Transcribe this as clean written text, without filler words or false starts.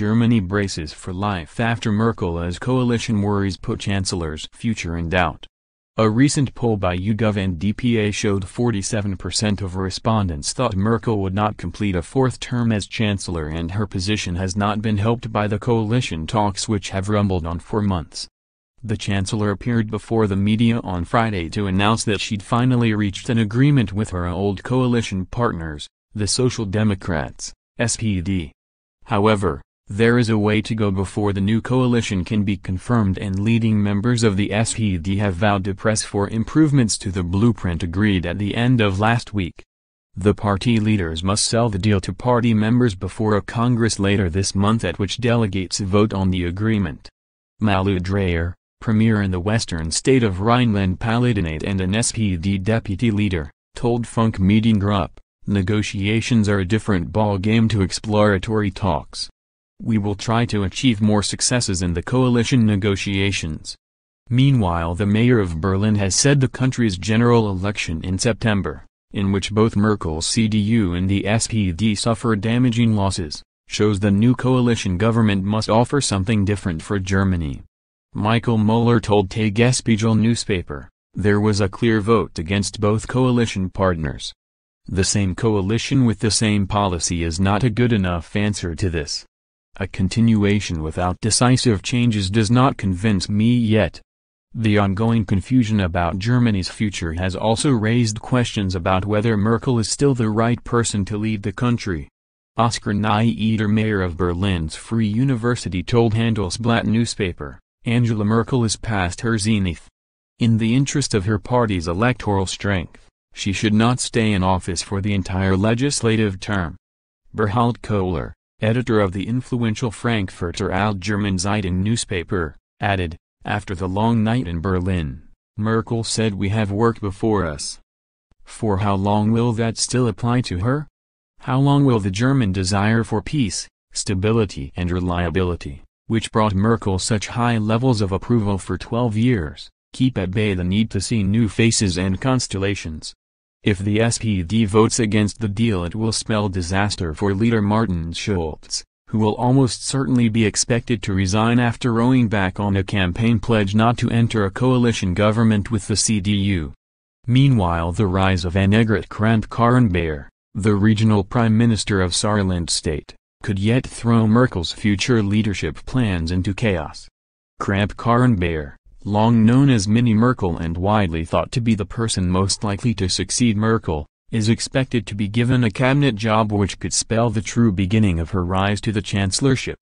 Germany braces for life after Merkel as coalition worries put Chancellor's future in doubt. A recent poll by YouGov and DPA showed 47% of respondents thought Merkel would not complete a fourth term as Chancellor, and her position has not been helped by the coalition talks, which have rumbled on for months. The Chancellor appeared before the media on Friday to announce that she'd finally reached an agreement with her old coalition partners, the Social Democrats, SPD. However, there is a way to go before the new coalition can be confirmed, and leading members of the SPD have vowed to press for improvements to the blueprint agreed at the end of last week. The party leaders must sell the deal to party members before a Congress later this month, at which delegates vote on the agreement. Malu Dreyer, Premier in the western state of Rhineland-Palatinate and an SPD deputy leader, told Funk Mediengruppe, "Negotiations are a different ball game to exploratory talks. We will try to achieve more successes in the coalition negotiations." Meanwhile, the mayor of Berlin has said the country's general election in September, in which both Merkel's CDU and the SPD suffered damaging losses, shows the new coalition government must offer something different for Germany. Michael Moeller told Tagesspiegel newspaper, "There was a clear vote against both coalition partners. The same coalition with the same policy is not a good enough answer to this. A continuation without decisive changes does not convince me yet." The ongoing confusion about Germany's future has also raised questions about whether Merkel is still the right person to lead the country. Oskar Nyeder, mayor of Berlin's Free University, told Handelsblatt newspaper, "Angela Merkel is past her zenith. In the interest of her party's electoral strength, she should not stay in office for the entire legislative term." Berthold Kohler, editor of the influential Frankfurter Allgemeine Zeitung newspaper, added, "After the long night in Berlin, Merkel said we have work before us. For how long will that still apply to her? How long will the German desire for peace, stability and reliability, which brought Merkel such high levels of approval for 12 years, keep at bay the need to see new faces and constellations?" If the SPD votes against the deal, it will spell disaster for leader Martin Schulz, who will almost certainly be expected to resign after rowing back on a campaign pledge not to enter a coalition government with the CDU. Meanwhile, the rise of Annegret Kramp-Karrenbauer, the regional prime minister of Saarland state, could yet throw Merkel's future leadership plans into chaos. Kramp-Karrenbauer, long known as Mini Merkel and widely thought to be the person most likely to succeed Merkel, is expected to be given a cabinet job, which could spell the true beginning of her rise to the chancellorship.